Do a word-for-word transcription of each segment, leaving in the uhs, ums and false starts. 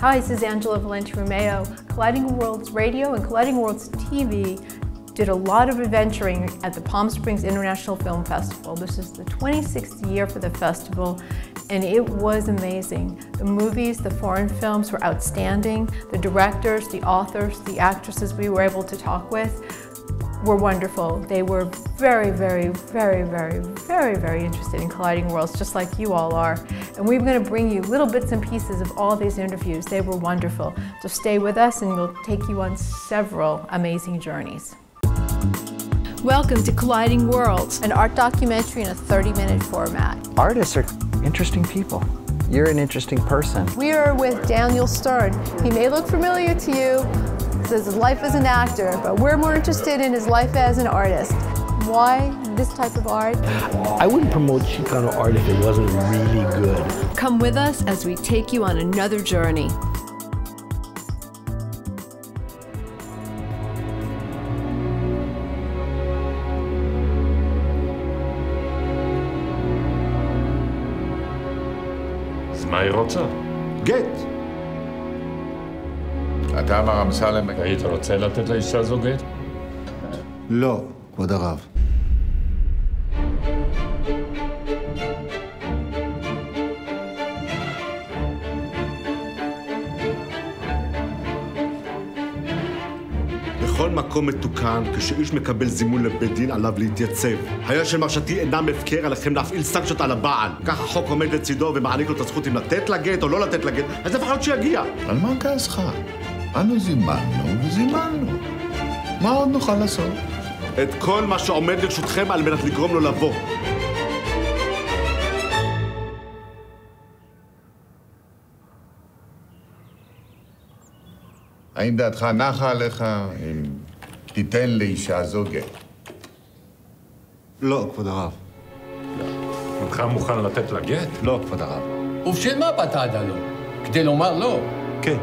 Hi, this is Angela Valenti Romeo. Colliding Worlds Radio and Colliding Worlds T V did a lot of adventuring at the Palm Springs International Film Festival. This is the twenty-sixth year for the festival, and it was amazing. The movies, the foreign films were outstanding. The directors, the authors, the actresses we were able to talk with were wonderful. They were very, very, very, very, very, very interested in Colliding Worlds, just like you all are. And we're going to bring you little bits and pieces of all these interviews. They were wonderful. So stay with us, and we'll take you on several amazing journeys. Welcome to Colliding Worlds, an art documentary in a thirty minute format. Artists are interesting people. You're an interesting person. We are with Daniel Stern. He may look familiar to you, says his life as an actor, but we're more interested in his life as an artist. Why this type of art? I wouldn't promote Chicano art if it wasn't really good. Come with us as we take you on another journey. מה היא רוצה? גט. אתה, מר אמסלם, היית רוצה לתת לאישה זו גט? לא, כבוד הרב. בכל מקום מתוקן, כשאיש מקבל זימון לבית דין, עליו להתייצב. היו של מרשתי אינם הפקר, עליכם להפעיל סנקציות על הבעל. כך החוק עומד לצידו ומעניק לו את הזכות אם לתת לגט או לא לתת לגט, אז לפחות שיגיע. על מה כעסך? אנו זימנו וזימנו. מה עוד נוכל לעשות? את כל מה שעומד לרשותכם על מנת לגרום לו לבוא. האם דעתך נחה עליך אם תיתן לאישה זו גט? לא, כבוד הרב. אינך מוכן לתת לה גט? לא, כבוד הרב. ובשביל מה באת עד הלום? כדי לומר לא? כן.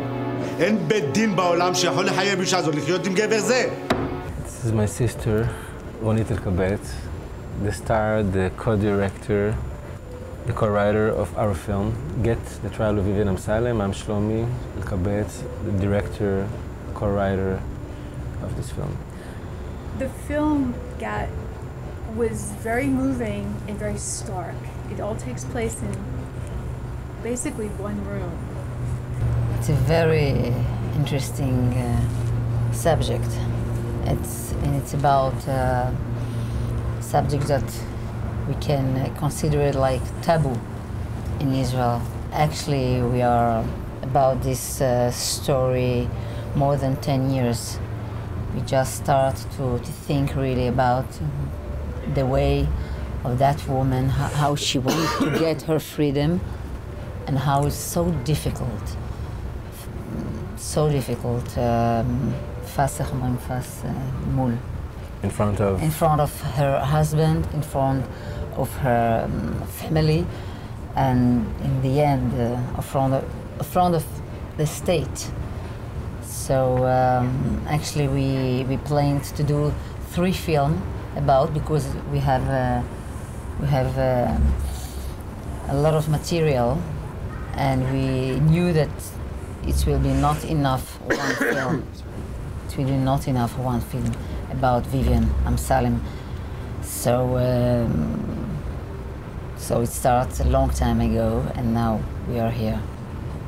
אין בית דין בעולם שיכול לחייב אישה זו לחיות עם גבר זה. This is my sister, Ronit Elkabetz, the star, the co-director, the co-writer of our film, Gett the Trial of Vivianne Amsalem. I'm Shlomi Elkabetz, the director, co-writer of this film. The film, Gett, was very moving and very stark. It all takes place in basically one room. It's a very interesting uh, subject. It's, and it's about uh, subject that we can consider it like taboo in Israel. Actually, we are about this uh, story more than ten years. We just start to, to think really about the way of that woman, how she wants to get her freedom, and how it's so difficult, so difficult. Um, in front of? In front of her husband, in front of her um, family, and in the end, uh, in front of, in front of the state. So um, actually, we we planned to do three films about, because we have uh, we have uh, a lot of material, and we knew that it will be not enough one film. It will be not enough one film about Vivianne Amsalem. So. Um, So it starts a long time ago, and now we are here.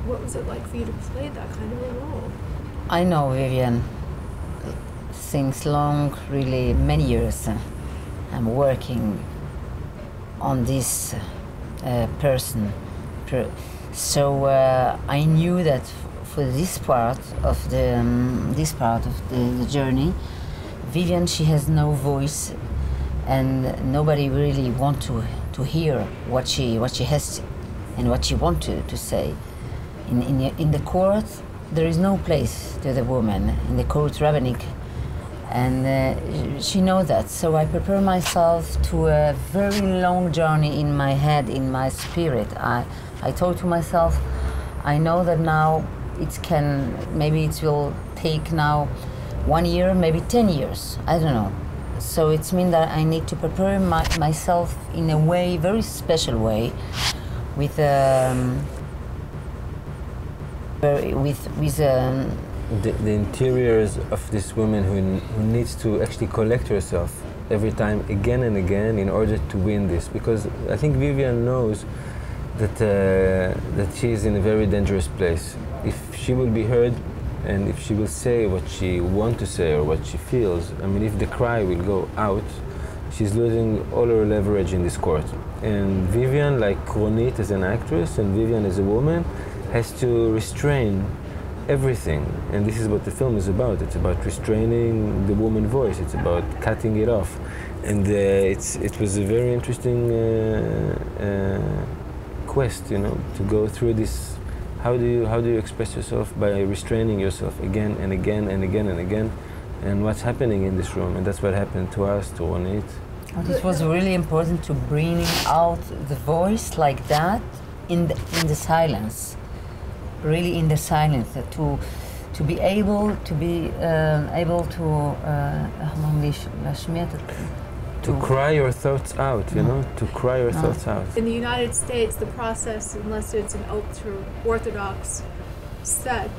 What was it like for you to play that kind of a role? I know Vivianne since long, really many years. I'm working on this uh, person. So uh, I knew that for this part of the um, this part of the, the journey, Vivianne, she has no voice, and nobody really want to. to hear what she, what she has and what she wants to, to say. In, in, in the court, there is no place to the woman, in the court rabbinic, and uh, she knows that. So I prepare myself to a very long journey in my head, in my spirit. I, I told to myself, I know that now it can, maybe it will take now one year, maybe ten years, I don't know. So it means that I need to prepare my, myself in a way, very special way, with um, with with um, the, the interiors of this woman who, who needs to actually collect herself every time, again and again, in order to win this, because I think Vivianne knows that uh, that she is in a very dangerous place. If she will be heard, and if she will say what she wants to say or what she feels, I mean, if the cry will go out, she's losing all her leverage in this court. And Vivianne, like Ronit as an actress and Vivianne as a woman, has to restrain everything. And this is what the film is about. It's about restraining the woman voice. It's about cutting it off. And uh, it's it was a very interesting uh, uh, quest, you know, to go through this. How do you how do you express yourself by restraining yourself again and again and again and again? And what's happening in this room? And that's what happened to us, to Ronit. It was really important to bring out the voice like that in the, in the silence. Really in the silence, uh, to to be able to be uh, able to uh, to cry your thoughts out, you know, to cry your thoughts out. In the United States, the process, unless it's an ultra-Orthodox set,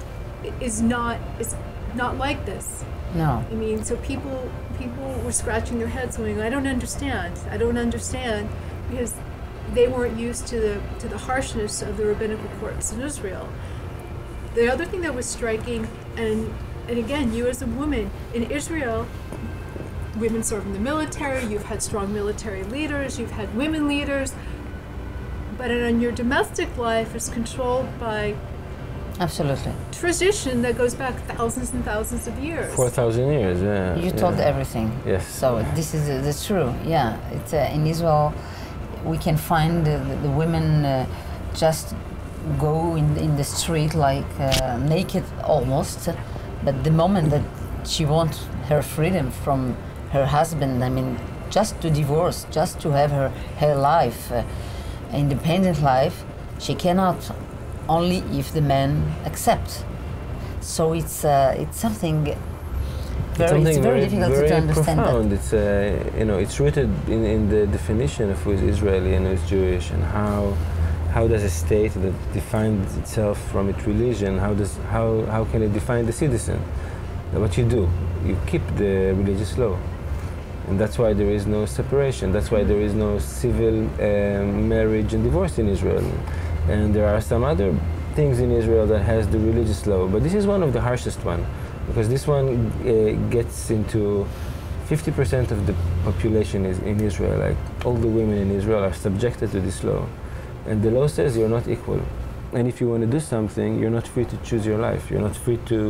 is not is not like this. No, I mean, so people people were scratching their heads, going, "I don't understand. I don't understand," because they weren't used to the to the harshness of the rabbinical courts in Israel. The other thing that was striking, and and again, you as a woman in Israel, women serve in the military. You've had strong military leaders. You've had women leaders. But in your domestic life, is controlled by absolutely tradition that goes back thousands and thousands of years. Four thousand years. Yeah. You yeah. told everything. Yes. So this is uh, the true. Yeah. It's uh, in Israel. We can find the, the women uh, just go in, in the street like uh, naked almost, but the moment that she wants her freedom from her husband, I mean, just to divorce, just to have her, her life, uh, independent life, she cannot, only if the man accepts. So it's, uh, it's something Very, something it's very, very difficult very to understand. Profound. It's uh, you know, it's rooted in, in the definition of who is Israeli and who is Jewish, and how how does a state that defines itself from its religion, how does how how can it define the citizen? What you do, you keep the religious law, and that's why there is no separation. That's why there is no civil uh, marriage and divorce in Israel, and there are some other things in Israel that has the religious law, but this is one of the harshest ones. Because this one uh, gets into fifty percent of the population is in Israel. Like, all the women in Israel are subjected to this law. And the law says you're not equal. And if you want to do something, you're not free to choose your life. You're not free to,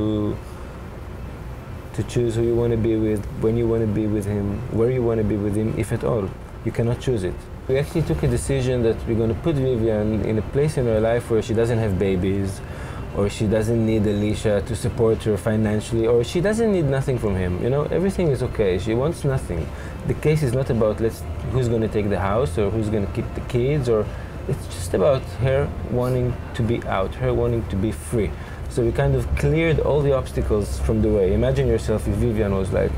to choose who you want to be with, when you want to be with him, where you want to be with him, if at all. You cannot choose it. We actually took a decision that we're going to put Vivianne in a place in her life where she doesn't have babies, or she doesn't need Alicia to support her financially, or she doesn't need nothing from him. You know, everything is okay. She wants nothing. The case is not about let's, who's going to take the house or who's going to keep the kids, or it's just about her wanting to be out, her wanting to be free. So we kind of cleared all the obstacles from the way. Imagine yourself if Vivianne was like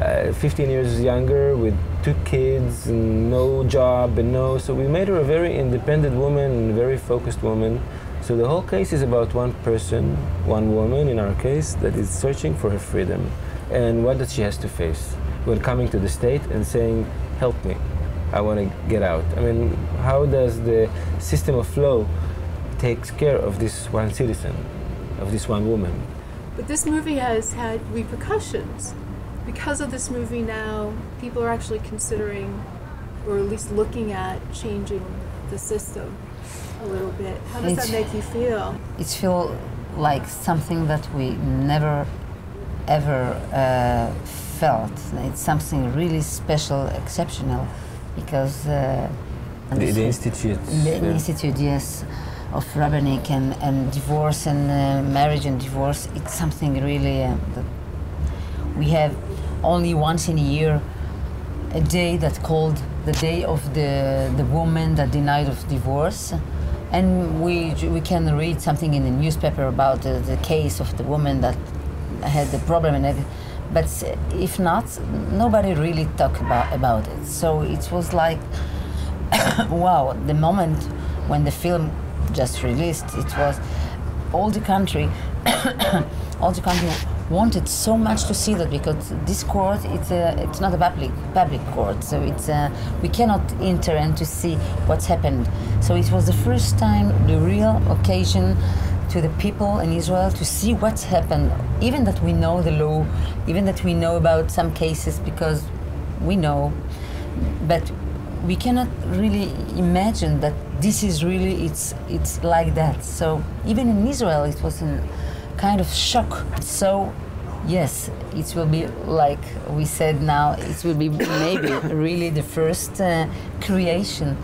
uh, fifteen years younger with two kids and no job and no. So we made her a very independent woman and a very focused woman. So the whole case is about one person, one woman in our case, that is searching for her freedom. And what does she has to face when coming to the state and saying, help me, I want to get out. I mean, how does the system of law takes care of this one citizen, of this one woman? But this movie has had repercussions. Because of this movie now, people are actually considering, or at least looking at, changing the system a little bit. How does it's, that make you feel? It feels like something that we never, ever uh, felt. It's something really special, exceptional, because uh, the, the institute, the yeah. institute, yes, of rabbinic and, and divorce and uh, marriage and divorce. It's something really uh, that we have only once in a year, a day that's called the day of the the woman that denied of divorce. And we, we can read something in the newspaper about uh, the case of the woman that had the problem and everything. But if not, nobody really talked about, about it. So it was like, wow, the moment when the film just released, it was all the country, all the country wanted so much to see that, because this court, it's a, it's not a public public court, so it's a, we cannot enter and to see what's happened. So it was the first time, the real occasion, to the people in Israel to see what's happened. Even that we know the law, even that we know about some cases, because we know, but we cannot really imagine that this is really, it's it's like that. So even in Israel, it was an kind of shock. So yes, it will be, like we said now, it will be maybe really the first uh, creation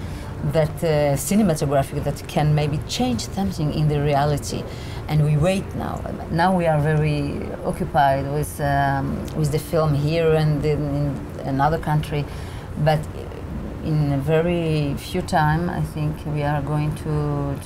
that uh, cinematographic that can maybe change something in the reality. And we wait now. Now we are very occupied with um, with the film here and in another country, but in a very few time, I think we are going to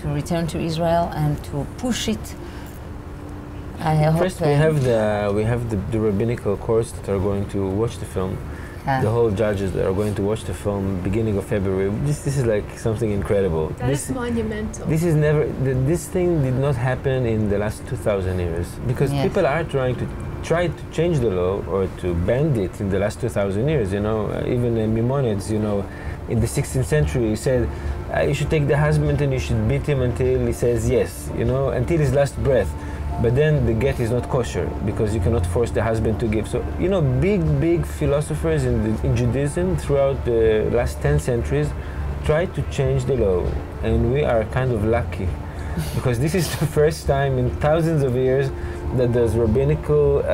to return to Israel and to push it. I First, hope, we um, have the we have the, the rabbinical courts that are going to watch the film, uh, the whole judges that are going to watch the film beginning of February. This this is like something incredible. That this, is monumental. This is never the, this thing did not happen in the last two thousand years, because yes. people are trying to tried to change the law or to bend it in the last two thousand years. You know, even in Maimonides, you know, in the sixteenth century, he said, uh, you should take the husband and you should beat him until he says yes. You know, until his last breath. But then the get is not kosher, because you cannot force the husband to give. So, you know, big, big philosophers in, the, in Judaism throughout the last ten centuries tried to change the law. And we are kind of lucky, because this is the first time in thousands of years that those rabbinical uh,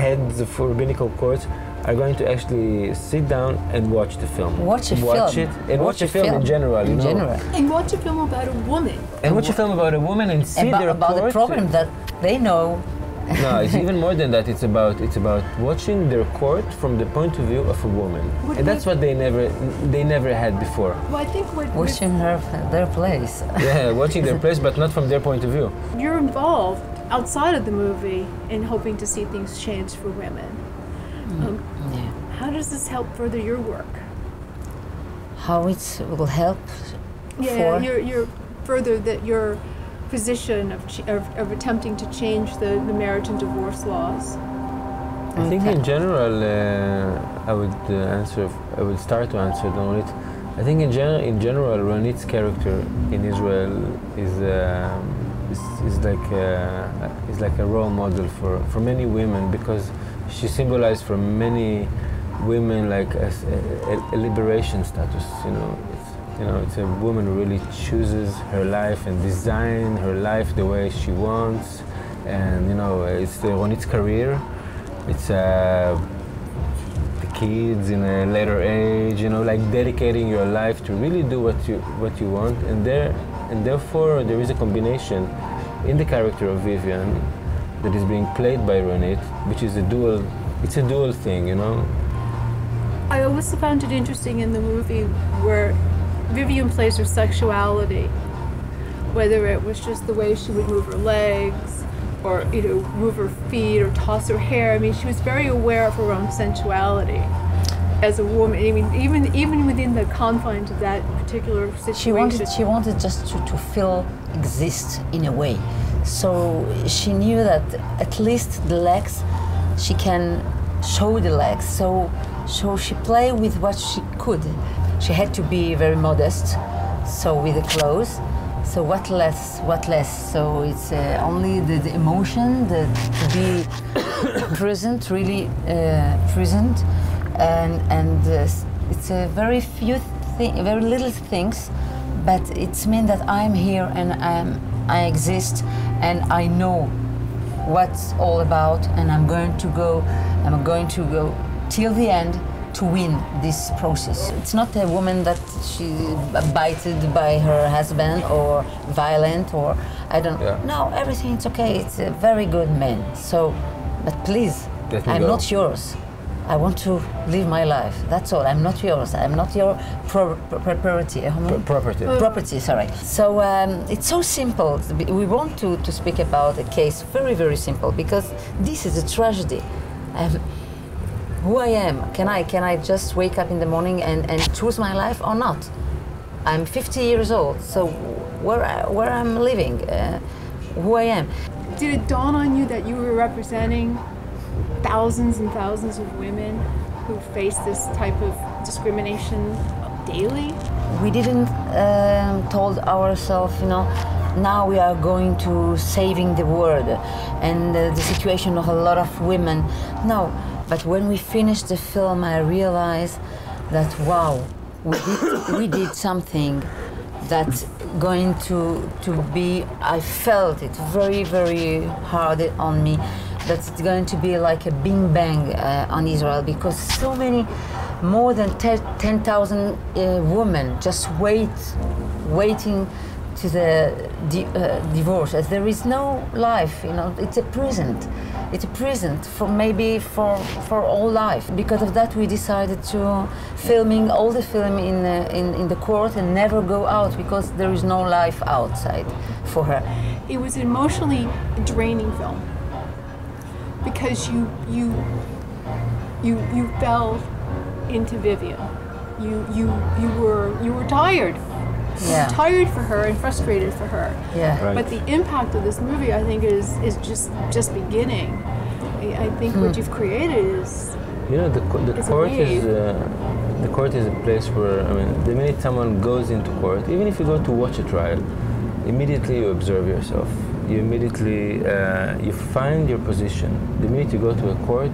heads of rabbinical courts are going to actually sit down and watch the film. Watch a watch film. Watch it and watch, watch a film, film in general. In you know? general. And watch a film about a woman. And, and watch a film about a woman and see about, their about court. the problem that they know. No, it's even more than that. It's about it's about watching their court from the point of view of a woman, would and that's what they never they never had before. Well, I think we're, watching we're, her their place. Yeah, watching their place, but not from their point of view. You're involved outside of the movie and hoping to see things change for women. Um, yeah. How does this help further your work? How it will help? Yeah, for you're, you're further that your position of, ch of of attempting to change the, the marriage and divorce laws. I think in general, uh, I would uh, answer. I would start to answer Ronit. I think in general, in general, Ronit's character in Israel is uh, is, is like a, is like a role model for for many women, because she symbolized for many women like a, a, a liberation status, you know. It's, you know, it's a woman who really chooses her life and design her life the way she wants. And you know, it's uh, on its career, it's uh, the kids in a later age, you know, like dedicating your life to really do what you what you want. And there, and therefore, there is a combination in the character of Vivianne that is being played by Ronit, which is a dual, it's a dual thing, you know? I always found it interesting in the movie where Vivianne plays her sexuality, whether it was just the way she would move her legs, or, you know, move her feet, or toss her hair. I mean, she was very aware of her own sensuality as a woman. I mean, even even within the confines of that particular situation. She wanted, she wanted just to, to feel, exist in a way. So she knew that at least the legs, she can show the legs. So, so she played with what she could. She had to be very modest, so with the clothes. So what less, what less? So it's uh, only the, the emotion, the, to be present, really uh, present. And, and uh, it's a very few thing, very little things, but it's mean that I'm here and I'm, I exist, and I know what's all about, and I'm going to go, I'm going to go till the end to win this process. It's not a woman that she bited by her husband or violent or I don't know. Yeah. No, everything it's okay. It's a very good man. So, but please, I'm go. not yours. I want to live my life. That's all. I'm not yours. I'm not your pro pro property. Pro property. Property. Sorry. So um, it's so simple. We want to to speak about a case very very simple, because this is a tragedy. Um, who I am? Can I can I just wake up in the morning and and choose my life or not? I'm fifty years old. So where I, where I'm living? Uh, who I am. Did it dawn on you that you were representing thousands and thousands of women who face this type of discrimination daily? We didn't um, told ourselves, you know, now we are going to saving the world and uh, the situation of a lot of women. No, but when we finished the film, I realized that, wow, we did, we did something that's going to, to be, I felt it very, very hard on me, that it's going to be like a bing bang uh, on Israel, because so many, more than ten thousand uh, women just wait, waiting to the di uh, divorce, as there is no life, you know, it's a prison. It's a prison for maybe for for all life. Because of that, we decided to filming all the film in uh, in in the court and never go out, because there is no life outside for her. It was an emotionally draining film, because you you you you fell into Vivian. You you you were you were tired. Yeah. Tired for her and frustrated for her. Yeah. Right. But the impact of this movie, I think, is is just just beginning. I, I think mm. what you've created is. You know, the co the court is uh, the court is a place where, I mean, the minute someone goes into court, even if you go to watch a trial, immediately you observe yourself. You immediately uh, you find your position. The minute you go to a court,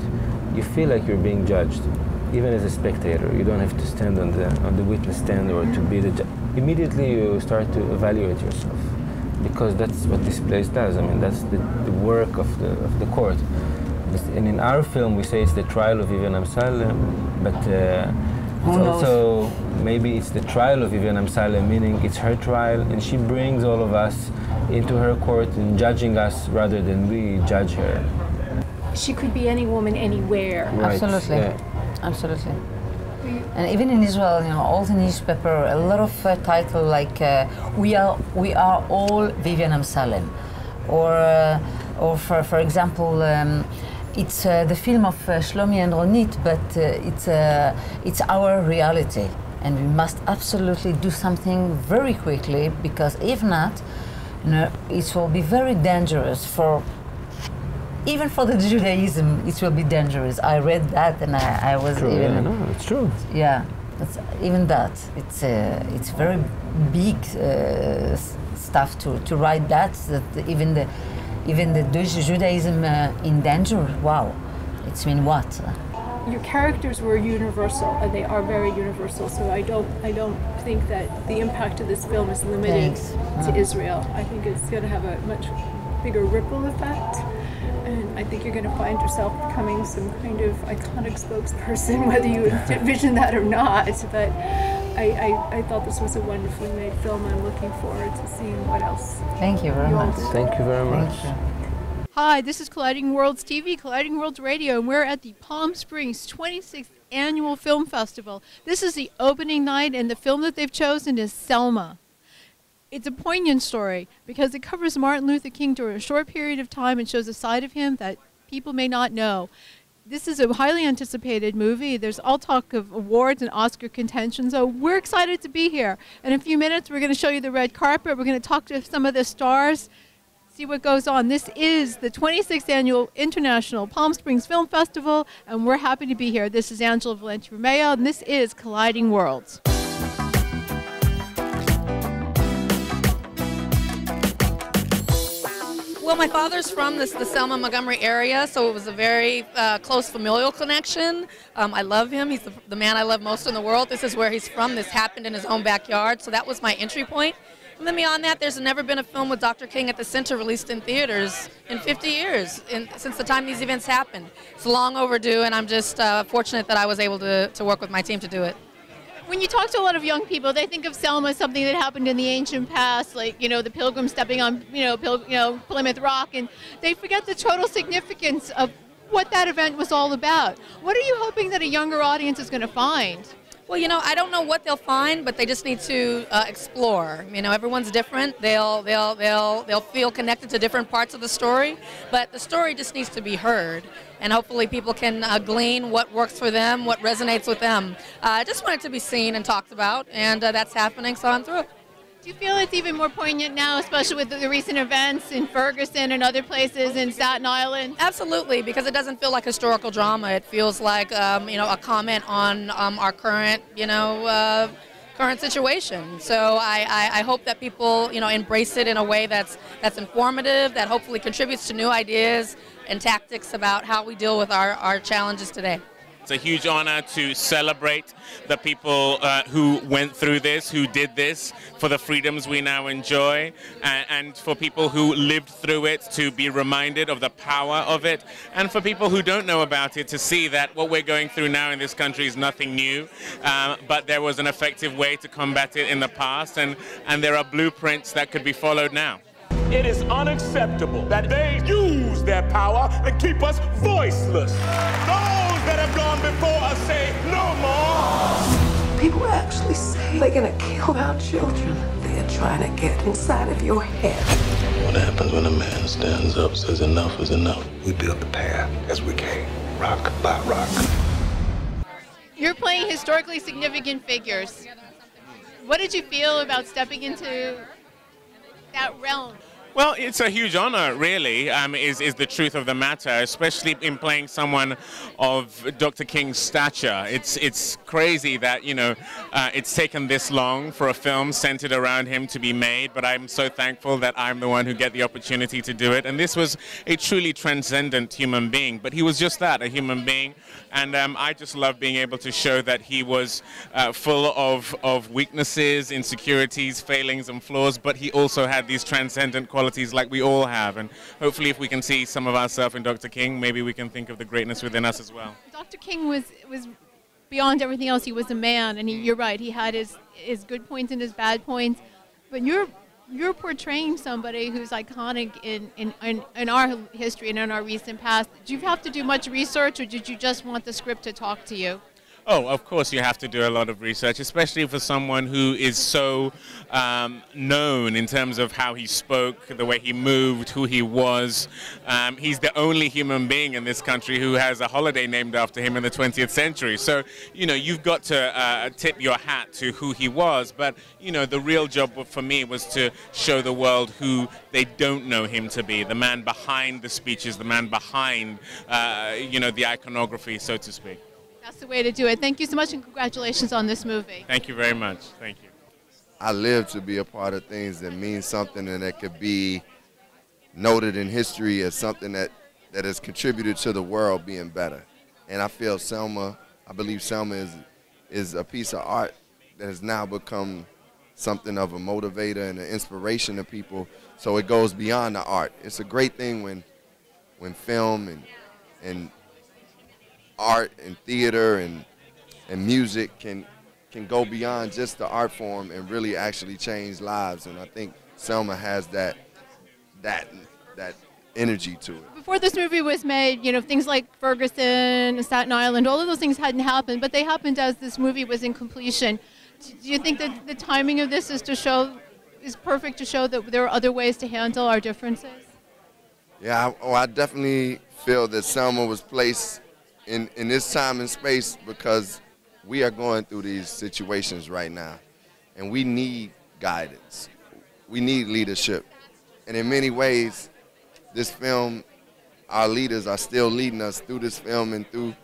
you feel like you're being judged. Even as a spectator, you don't have to stand on the on the witness stand or to be the judge. Immediately you start to evaluate yourself, because that's what this place does. I mean, that's the, the work of the of the court. And in our film, we say it's the trial of Vivianne Amsalem, but uh, it's also maybe it's the trial of Vivianne Amsalem, meaning it's her trial, and she brings all of us into her court and judging us rather than we judge her. She could be any woman anywhere. Right. Absolutely. Yeah. Absolutely. And even in Israel, you know, all the newspaper, a lot of uh, title like uh, "We are, we are all Vivianne Amsalem," or, uh, or for, for example, um, it's uh, the film of uh, Shlomi and Ronit, but uh, it's, uh, it's our reality, and we must absolutely do something very quickly, because if not, you know, it will be very dangerous for. Even for the Judaism, it will be dangerous. I read that, and I, I was true, even. Yeah, no, it's true. Yeah, it's, even that. It's uh, it's very big uh, stuff to to write that. That even the even the Judaism uh, in danger. Wow, it's mean what? Your characters were universal, and they are very universal. So I don't I don't think that the impact of this film is limited Thanks. to oh. Israel. I think it's going to have a much bigger ripple effect. And I think you're going to find yourself becoming some kind of iconic spokesperson, whether you envision that or not. But I, I, I thought this was a wonderfully made film. I'm looking forward to seeing what else. Thank you very much. Thank you very much. Hi, this is Colliding Worlds T V, Colliding Worlds Radio, and we're at the Palm Springs twenty-sixth Annual Film Festival. This is the opening night, and the film that they've chosen is Selma. It's a poignant story because it covers Martin Luther King during a short period of time and shows a side of him that people may not know. This is a highly anticipated movie. There's all talk of awards and Oscar contention, so we're excited to be here. In a few minutes, we're going to show you the red carpet. We're going to talk to some of the stars, see what goes on. This is the twenty-sixth Annual International Palm Springs Film Festival, and we're happy to be here. This is Angela Valenti Romeo, and this is Colliding Worlds. Well, my father's from this, the Selma-Montgomery area, so it was a very uh, close familial connection. Um, I love him. He's the, the man I love most in the world. This is where he's from. This happened in his own backyard, so that was my entry point. And then beyond that, there's never been a film with Doctor King at the center released in theaters in fifty years, in, since the time these events happened. It's long overdue, and I'm just uh, fortunate that I was able to, to work with my team to do it. When you talk to a lot of young people, they think of Selma as something that happened in the ancient past, like, you know, the pilgrims stepping on, you know, Pil you know, Plymouth Rock, and they forget the total significance of what that event was all about. What are you hoping that a younger audience is going to find? Well, you know, I don't know what they'll find, but they just need to uh, explore. You know, everyone's different. They'll, they'll, they'll, they'll feel connected to different parts of the story, but the story just needs to be heard. And hopefully people can uh, glean what works for them, what resonates with them. Uh, I just want it to be seen and talked about, and uh, that's happening, so I'm through it. Do you feel it's even more poignant now, especially with the recent events in Ferguson and other places in Staten Island? Absolutely, because it doesn't feel like historical drama. It feels like um, you know, a comment on um, our current, you know, uh, current situation. So I, I, I hope that people, you know, embrace it in a way that's that's informative, that hopefully contributes to new ideas and tactics about how we deal with our, our challenges today. It's a huge honor to celebrate the people uh, who went through this, who did this, for the freedoms we now enjoy, and, and for people who lived through it to be reminded of the power of it, and for people who don't know about it to see that what we're going through now in this country is nothing new, um, but there was an effective way to combat it in the past, and, and there are blueprints that could be followed now. It is unacceptable that they use their power to keep us voiceless. Those that have gone before us say no more. People actually say they're gonna kill our children. They're trying to get inside of your head. What happens when a man stands up, says enough is enough? We built the path as we came, rock by rock. You're playing historically significant figures. What did you feel about stepping into that realm? Well, it's a huge honor, really, um, is, is the truth of the matter, especially in playing someone of Doctor King's stature. It's, it's crazy that, you know, uh, it's taken this long for a film centered around him to be made, but I'm so thankful that I'm the one who get the opportunity to do it. And this was a truly transcendent human being, but he was just that, a human being. And um, I just love being able to show that he was uh, full of, of weaknesses, insecurities, failings, and flaws, but he also had these transcendent qualities. Qualities like we all have, and hopefully if we can see some of ourselves in Doctor King, maybe we can think of the greatness within us as well. Doctor King was was beyond everything else. He was a man, and he, you're right, he had his his good points and his bad points, but you're you're portraying somebody who's iconic in in, in, in our history and in our recent past. Did you have to do much research, or did you just want the script to talk to you? Oh, of course you have to do a lot of research, especially for someone who is so um, known in terms of how he spoke, the way he moved, who he was. Um, he's the only human being in this country who has a holiday named after him in the twentieth century. So, you know, you've got to uh, tip your hat to who he was. But, you know, the real job for me was to show the world who they don't know him to be, the man behind the speeches, the man behind, uh, you know, the iconography, so to speak. That's the way to do it. Thank you so much, and congratulations on this movie. Thank you very much. Thank you. I live to be a part of things that mean something and that could be noted in history as something that, that has contributed to the world being better. And I feel Selma, I believe Selma is, is a piece of art that has now become something of a motivator and an inspiration to people. So it goes beyond the art. It's a great thing when, when film and, and art and theater and and music can can go beyond just the art form and really actually change lives, and I think Selma has that that that energy to it. Before this movie was made, you know, things like Ferguson, Staten Island, all of those things hadn't happened, but they happened as this movie was in completion. Do you think that the timing of this is to show is perfect to show that there are other ways to handle our differences? Yeah, I, oh, I definitely feel that Selma was placed In, in this time and space because we are going through these situations right now, and we need guidance. We need leadership. And in many ways, this film, our leaders are still leading us through this film and through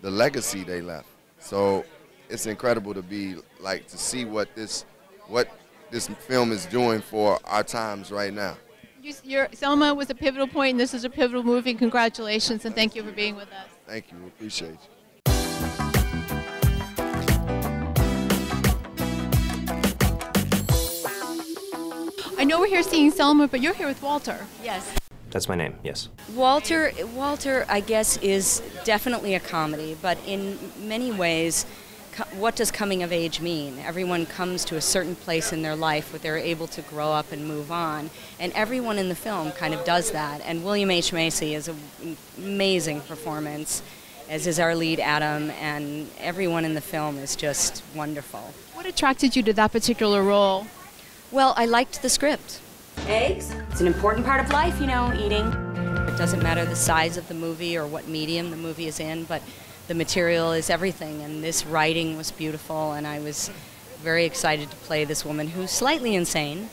the legacy they left. So it's incredible to be like to see what this what this film is doing for our times right now. You, your, Selma was a pivotal point, and this is a pivotal movie. Congratulations, and thank you for being with us. Thank you. We appreciate you. I know we're here seeing Selma, but you're here with Walter. Yes. That's my name, yes. Walter, Walter, I guess, is definitely a comedy, but in many ways, what does coming of age mean? Everyone comes to a certain place in their life where they're able to grow up and move on, and everyone in the film kind of does that. And William H. Macy is an amazing performance, as is our lead Adam, and everyone in the film is just wonderful. What attracted you to that particular role? Well, I liked the script. Eggs, it's an important part of life, you know, eating. It doesn't matter the size of the movie or what medium the movie is in, but the material is everything, and this writing was beautiful, and I was very excited to play this woman who's slightly insane.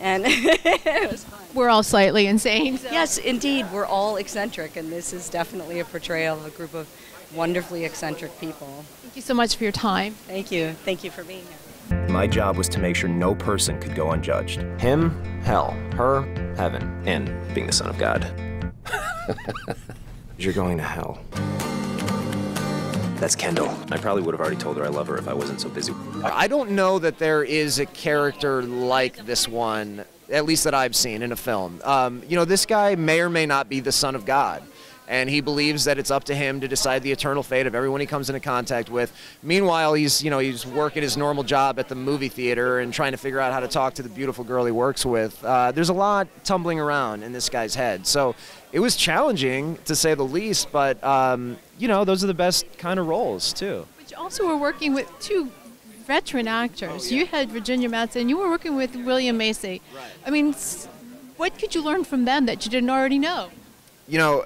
And it was fun. We're all slightly insane. So. Yes, indeed. We're all eccentric, and this is definitely a portrayal of a group of wonderfully eccentric people. Thank you so much for your time. Thank you. Thank you for being here. My job was to make sure no person could go unjudged. Him, hell. Her, heaven. And being the Son of God. You're going to hell. That's Kendall. I probably would have already told her I love her if I wasn't so busy. I don't know that there is a character like this one, at least that I've seen in a film. Um, you know, this guy may or may not be the Son of God, and he believes that it's up to him to decide the eternal fate of everyone he comes into contact with. Meanwhile, he's, you know, he's working his normal job at the movie theater and trying to figure out how to talk to the beautiful girl he works with. Uh, there's a lot tumbling around in this guy's head. So it was challenging, to say the least, but, um, you know, those are the best kind of roles, too. But you also were working with two veteran actors. Oh, yeah. You had Virginia Madsen, you were working with William Macy. Right. I mean, what could you learn from them that you didn't already know? You know,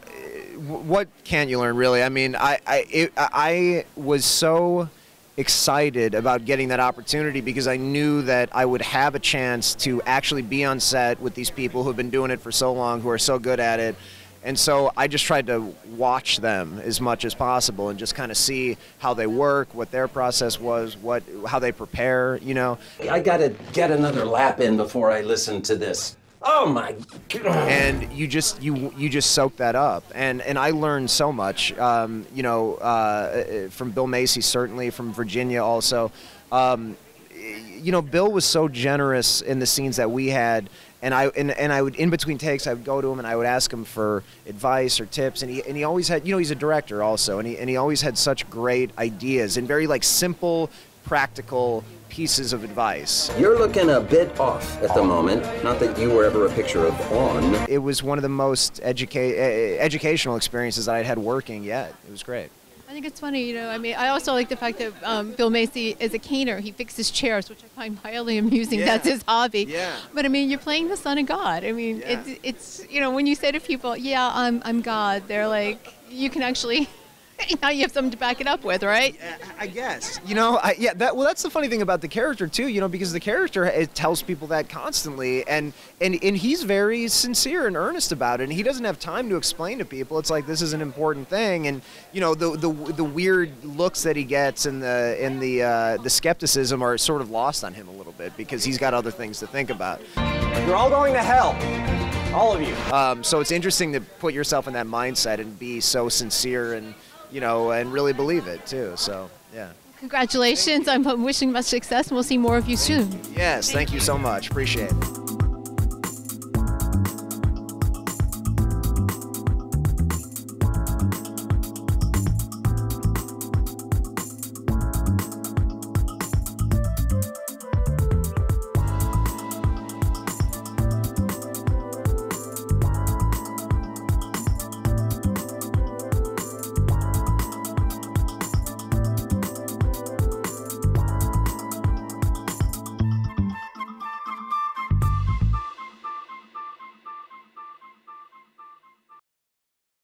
what can't you learn, really? I mean, I, I, it, I was so excited about getting that opportunity because I knew that I would have a chance to actually be on set with these people who've been doing it for so long, who are so good at it. And so I just tried to watch them as much as possible and just kind of see how they work, what their process was, what, how they prepare, you know. I gotta get another lap in before I listen to this. Oh my God. And you just you you just soak that up, and and I learned so much, um, you know, uh, from Bill Macy, certainly from Virginia also. Um, you know, Bill was so generous in the scenes that we had, and I and, and I would in between takes I would go to him and I would ask him for advice or tips, and he and he always had, you know, he's a director also, and he and he always had such great ideas and very like simple, practical pieces of advice. You're looking a bit off at the moment. Not that you were ever a picture of on. It was one of the most educa educational experiences that I'd had working yet. It was great. I think it's funny, you know, I mean, I also like the fact that um, Bill Macy is a caner. He fixes chairs, which I find mildly amusing. Yeah. That's his hobby. Yeah. But I mean, you're playing the Son of God. I mean, yeah. it's, it's, you know, when you say to people, yeah, I'm, I'm God, they're like, you can actually... Now you have something to back it up with, right? I guess. You know, I, yeah. That, well, that's the funny thing about the character too. You know, because the character, it tells people that constantly, and and and he's very sincere and earnest about it. And he doesn't have time to explain to people. It's like, this is an important thing, and you know, the the the weird looks that he gets and the and the uh, the skepticism are sort of lost on him a little bit because he's got other things to think about. You're all going to hell. All of you. Um, so it's interesting to put yourself in that mindset and be so sincere and, you know, and really believe it too, so, yeah. Congratulations, I'm wishing much success, and we'll see more of you soon. Yes, thank you so much, appreciate it.